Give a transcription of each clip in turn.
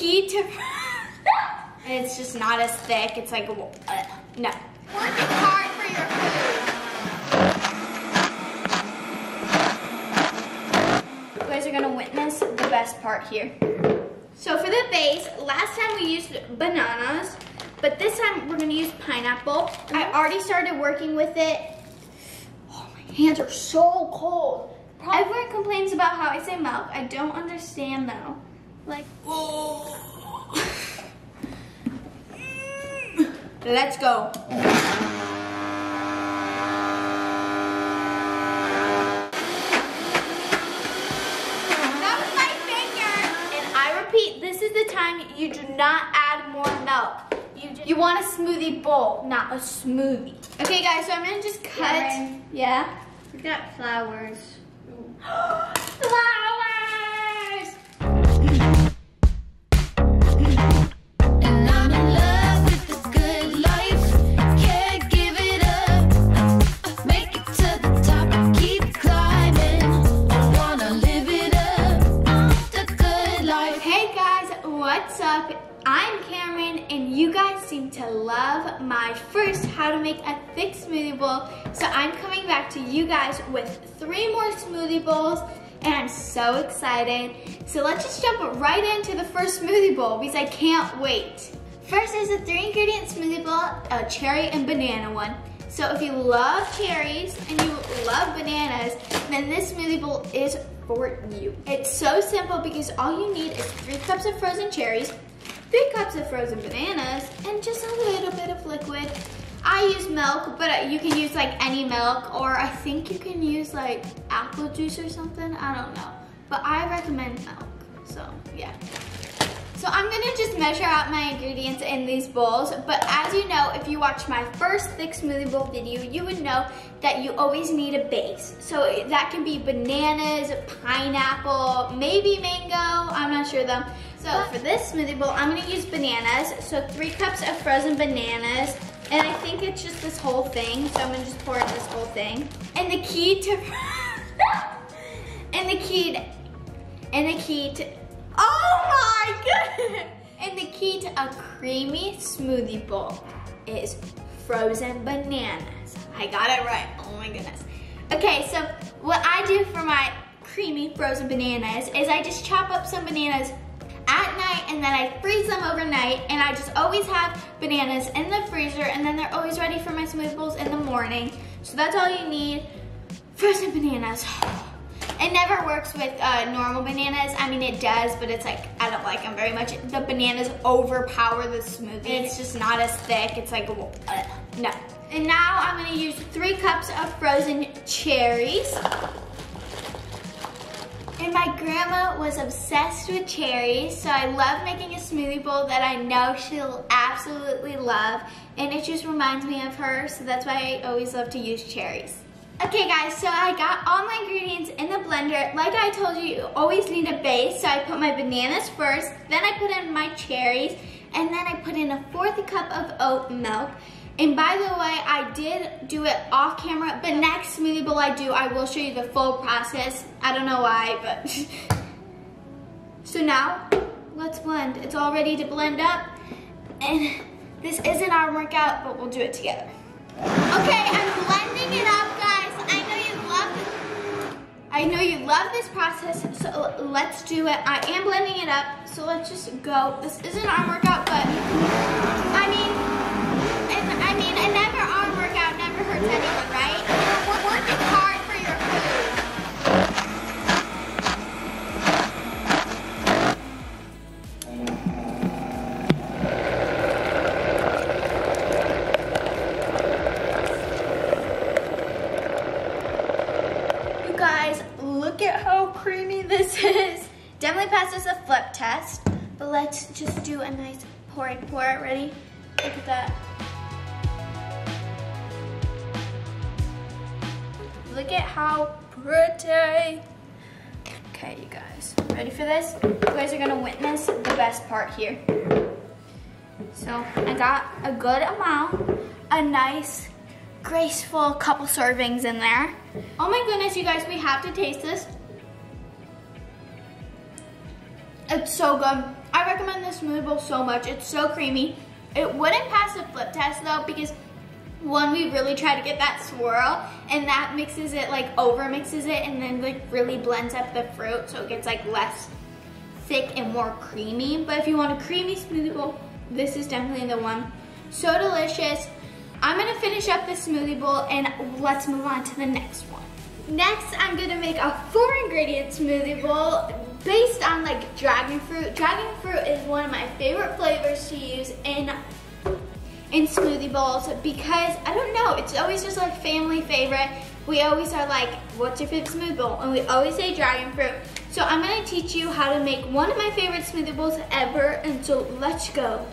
key to... It's just not as thick. It's like, no. Work hard for your food. You guys are gonna witness the best part here. So for the base, last time we used bananas, but this time we're gonna use pineapple. I already started working with it. Oh, my hands are so cold. Probably. Everyone complains about how I say milk. I don't understand though. Like, oh. Let's go. That was my finger. And I repeat, this is the time you do not add more milk. You want a smoothie bowl, not a smoothie. Okay guys, so I'm gonna just cut. Yeah. We got flowers. Flowers! Love my first how to make a thick smoothie bowl, so I'm coming back to you guys with 3 more smoothie bowls and I'm so excited. So let's just jump right into the first smoothie bowl because I can't wait. First is a 3-ingredient smoothie bowl, a cherry and banana one. So if you love cherries and you love bananas, then this smoothie bowl is for you. It's so simple because all you need is 3 cups of frozen cherries, 3 cups of frozen bananas, and just a little bit of liquid. I use milk, but you can use like any milk, or I think you can use like apple juice or something, I don't know. But I recommend milk, so yeah. So I'm gonna just measure out my ingredients in these bowls, but as you know, if you watched my first thick smoothie bowl video, you would know that you always need a base. So that can be bananas, pineapple, maybe mango, I'm not sure though. So for this smoothie bowl, I'm gonna use bananas. So 3 cups of frozen bananas, and I think it's just this whole thing, so I'm gonna just pour in this whole thing. And the key to, oh my goodness! And the key to a creamy smoothie bowl is frozen bananas. I got it right, oh my goodness. Okay, so what I do for my creamy frozen bananas is I just chop up some bananas at night and then I freeze them overnight, and I just always have bananas in the freezer and then they're always ready for my smoothie bowls in the morning. So that's all you need, frozen bananas. It never works with normal bananas. I mean, it does, but it's like, I don't like them very much. The bananas overpower the smoothie. It's just not as thick. It's like, no. And now I'm gonna use 3 cups of frozen cherries. And my grandma was obsessed with cherries, so I love making a smoothie bowl that I know she'll absolutely love. And it just reminds me of her, so that's why I always love to use cherries. Okay guys, so I got all my ingredients in the blender. Like I told you, you always need a base, so I put my bananas first, then I put in my cherries, and then I put in a 4th cup of oat milk. And by the way, I did do it off camera, but next smoothie bowl I do, I will show you the full process. I don't know why, but. So now, let's blend. It's all ready to blend up. And this isn't our workout, but we'll do it together. Okay, I'm blending it up, guys. I know you love this process, so let's do it. I am blending it up, so let's just go. This isn't our workout, but I mean, never arm workout never hurts anyone, right? Work hard for your food. You guys, look at how creamy this is. Definitely passes a flip test, but let's just do a nice pour. Ready? Look at that. Look at how pretty. Okay, you guys, ready for this? You guys are gonna witness the best part here. So I got a good amount, a nice, graceful couple servings in there. Oh my goodness, you guys, we have to taste this. It's so good. I I recommend this smoothie bowl so much. It's so creamy. It wouldn't pass the flip test though, because one, we really try to get that swirl, and that mixes it, like over mixes it, and then like really blends up the fruit, so it gets like less thick and more creamy. But if you want a creamy smoothie bowl, this is definitely the one. So delicious. I'm gonna finish up this smoothie bowl and let's move on to the next one. Next, I'm gonna make a 4-ingredient smoothie bowl based on like dragon fruit. Dragon fruit is one of my favorite flavors to use in smoothie bowls, because I don't know, it's always just like family favorite. We always are like, what's your favorite smoothie bowl? And we always say dragon fruit. So I'm gonna teach you how to make one of my favorite smoothie bowls ever, and so let's go.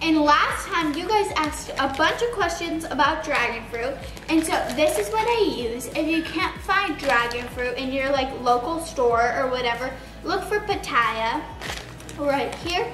And last time you guys asked a bunch of questions about dragon fruit, and so this is what I use. If you can't find dragon fruit in your like local store or whatever, look for Pitaya right here.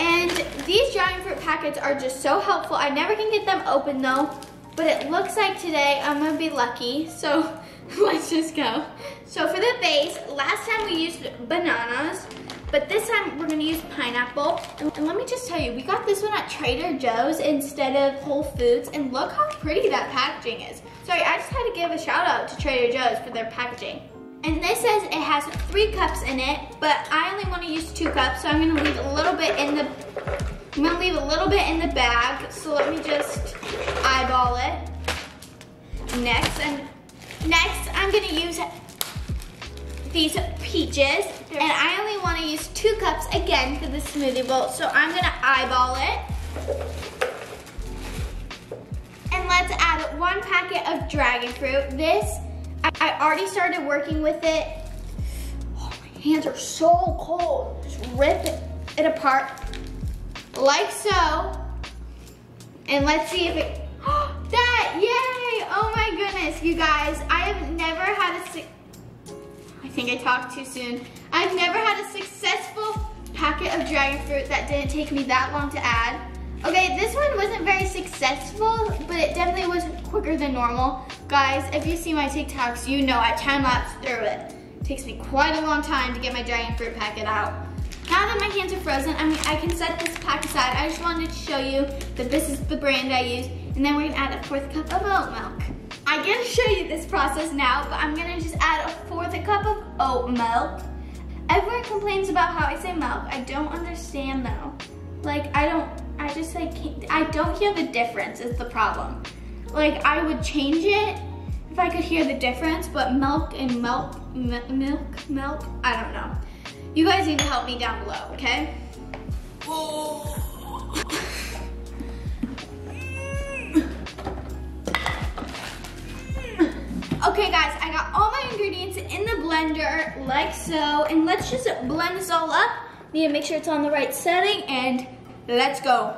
And these dragon fruit packets are just so helpful. I never can get them open though, but it looks like today I'm gonna be lucky, so let's just go. So for the base, last time we used bananas, but this time we're gonna use pineapple. And let me just tell you, we got this one at Trader Joe's instead of Whole Foods, and look how pretty that packaging is. Sorry, I just had to give a shout out to Trader Joe's for their packaging. And this says it has 3 cups in it, but I only wanna use 2 cups, so I'm gonna leave a little bit in the, I'm gonna leave a little bit in the bag, so let me just eyeball it. Next I'm gonna use these peaches, and I only want to use 2 cups again for the smoothie bowl, so I'm gonna eyeball it. And let's add 1 packet of dragon fruit. This, I already started working with it. Oh, my hands are so cold. Just rip it apart, like so. And let's see if it, oh, that, yay! Oh my goodness, you guys, I have never had a, I think I talked too soon. I've never had a successful packet of dragon fruit that didn't take me that long to add. Okay, this one wasn't very successful, but it definitely was quicker than normal. Guys, if you see my TikToks, you know I time-lapse through it. It takes me quite a long time to get my dragon fruit packet out. Now that my hands are frozen, I can set this pack aside. I just wanted to show you that this is the brand I use, and then we're gonna add a 4th cup of oat milk. I'm gonna show you this process now, but I'm gonna just add a 4th cup of oat milk. Everyone complains about how I say milk. I don't understand though. Like, I don't hear the difference is the problem. Like, I would change it if I could hear the difference, but milk and milk, I don't know. You guys need to help me down below, okay? Whoa. Okay guys, I got all my ingredients in the blender, like so, and let's just blend this all up. Need to make sure it's on the right setting, and let's go.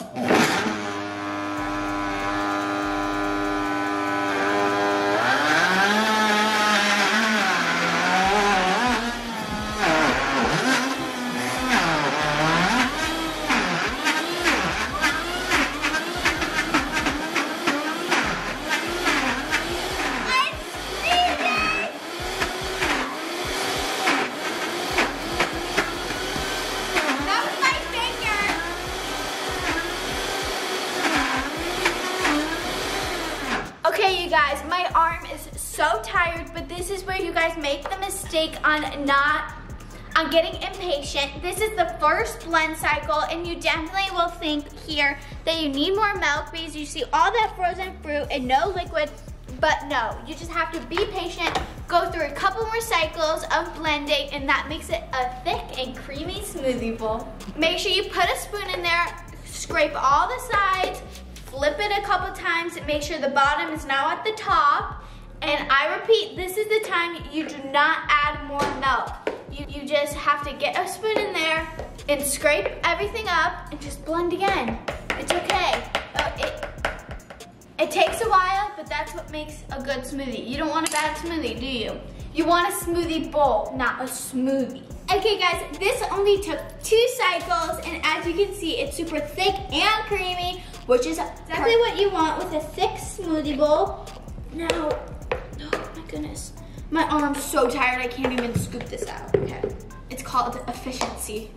Guys, my arm is so tired, but this is where you guys make the mistake on getting impatient. This is the first blend cycle, and you definitely will think here that you need more milk because you see all that frozen fruit and no liquid, but no, you just have to be patient, go through a couple more cycles of blending, and that makes it a thick and creamy smoothie bowl. Make sure you put a spoon in there, scrape all the sides, flip it a couple times, make sure the bottom is now at the top. And I repeat, this is the time you do not add more milk. You just have to get a spoon in there and scrape everything up and just blend again. It's okay. It takes a while, but that's what makes a good smoothie. You don't want a bad smoothie, do you? You want a smoothie bowl, not a smoothie. Okay guys, this only took 2 cycles, and as you can see, it's super thick and creamy, which is exactly what you want with a thick smoothie bowl. Now, oh my goodness. My arm's so tired, I can't even scoop this out, okay. It's called efficiency.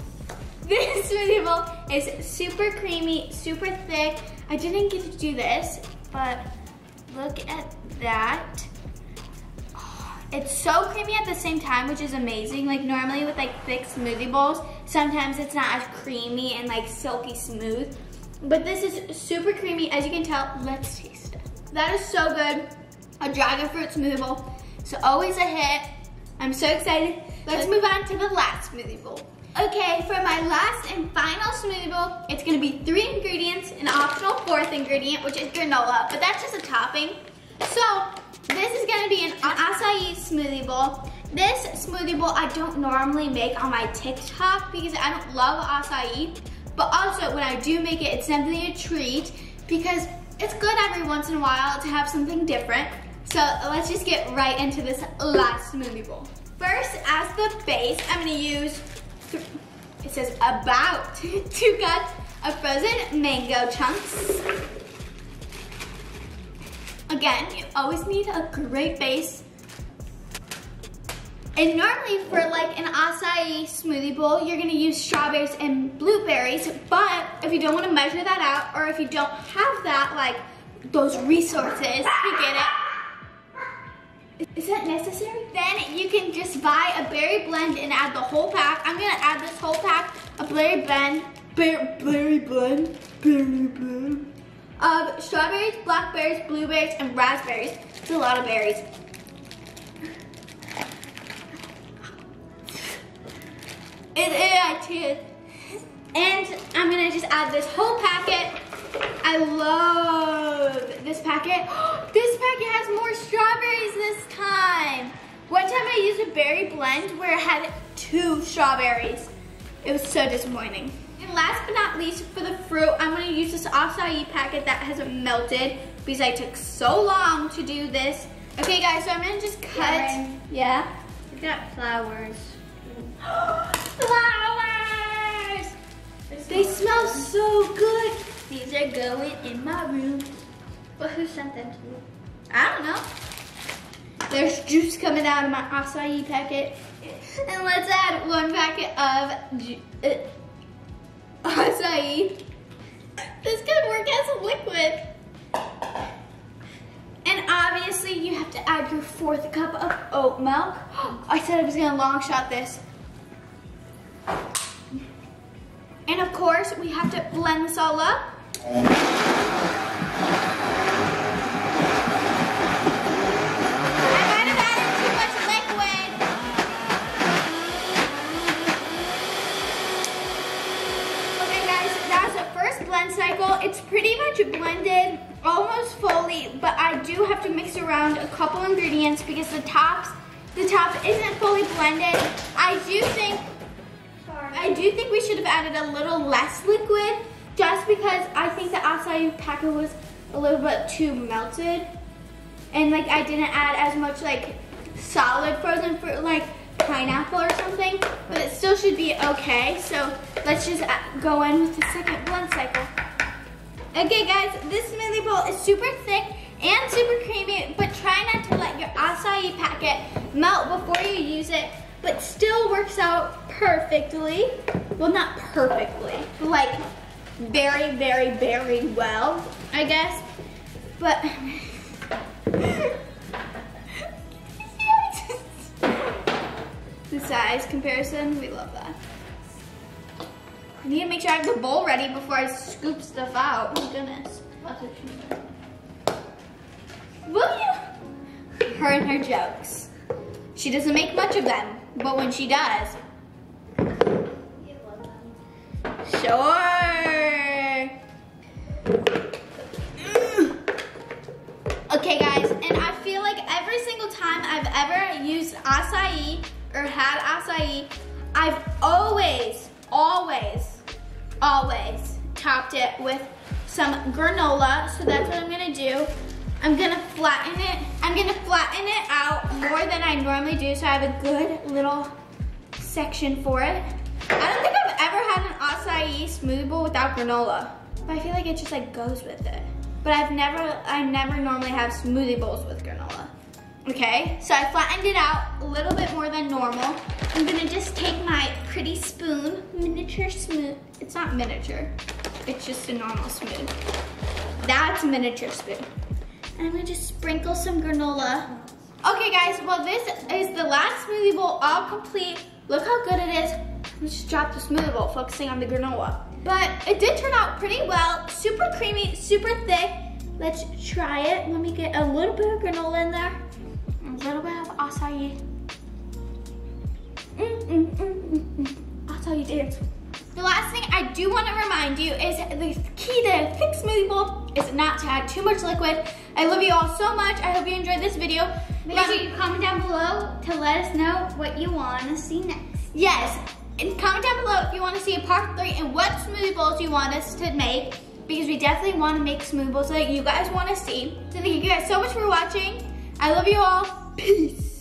This smoothie bowl is super creamy, super thick. I didn't get to do this, but look at that. Oh, it's so creamy at the same time, which is amazing. Like normally with like thick smoothie bowls, sometimes it's not as creamy and like silky smooth. But this is super creamy, as you can tell. Let's taste it. That is so good. A dragon fruit smoothie bowl. It's always a hit. I'm so excited. Let's move on to the last smoothie bowl. Okay, for my last and final smoothie bowl, it's gonna be 3 ingredients, an optional 4th ingredient, which is granola, but that's just a topping. So, this is gonna be an acai smoothie bowl. This smoothie bowl I don't normally make on my TikTok because I don't love acai, but also when I do make it, it's definitely a treat because it's good every once in a while to have something different. So let's just get right into this last smoothie bowl. First, as the base, I'm gonna use, it says about 2 cups of frozen mango chunks. Again, you always need a great base. And normally for like an acai smoothie bowl, you're gonna use strawberries and blueberries, but if you don't wanna measure that out, or if you don't have that, like those resources to get it, is that necessary? Then you can just buy a berry blend and add the whole pack. I'm gonna add this whole pack of berry blend of strawberries, blackberries, blueberries, and raspberries. It's a lot of berries. And I'm gonna just add this whole packet. I love this packet. This packet has more strawberries this time. One time I used a berry blend where it had 2 strawberries. It was so disappointing. And last but not least, for the fruit, I'm gonna use this acai packet that hasn't melted because I took so long to do this. Okay guys, so I'm gonna just cut. Yeah. Look at flowers. Flowers! They smell so good. These are going in my room. But who sent them to me? I don't know. There's juice coming out of my acai packet. And let's add 1 packet of acai. This could work as a liquid. And obviously you have to add your 4th cup of oat milk. I said I was gonna long shot this. And of course, we have to blend this all up. I might have added too much liquid. Okay guys, that's the first blend cycle. It's pretty much blended, almost fully, but I do have to mix around a couple ingredients because the top isn't fully blended. I do think we should have added a little less liquid just because I think the acai packet was a little bit too melted. And like I didn't add as much like solid frozen fruit like pineapple or something, but it still should be okay. So let's just go in with the second blend cycle. Okay guys, this smoothie bowl is super thick and super creamy, but try not to let your acai packet melt before you use it. But still works out perfectly. Well, not perfectly, but like very, very, very well, I guess. But the size comparison, we love that. I need to make sure I have the bowl ready before I scoop stuff out. Oh my goodness. Will you? Her and her jokes. She doesn't make much of them. But when she does, sure. Okay guys, and I feel like every single time I've ever used acai or had acai, I've always topped it with some granola. So that's what I'm gonna do. I'm gonna flatten it. I'm gonna flatten it out more than I normally do so I have a good little section for it. I don't think I've ever had an acai smoothie bowl without granola, but I feel like it just like goes with it. But I never normally have smoothie bowls with granola. Okay, so I flattened it out a little bit more than normal. I'm gonna just take my pretty spoon, miniature spoon. It's not miniature, it's just a normal spoon. That's a miniature spoon. And I'm gonna just sprinkle some granola. Okay guys, well this is the last smoothie bowl all complete. Look how good it is. We just dropped the smoothie bowl, focusing on the granola. But it did turn out pretty well. Super creamy, super thick. Let's try it. Let me get a little bit of granola in there. A little bit of acai. Acai dance. The last thing I do want to remind you is the key to a thick smoothie bowl is not to add too much liquid. I love you all so much. I hope you enjoyed this video. Make sure you comment down below to let us know what you want to see next. Yes, and comment down below if you want to see a part 3 and what smoothie bowls you want us to make, because we definitely want to make smoothie bowls that you guys want to see. So thank you guys so much for watching. I love you all. Peace.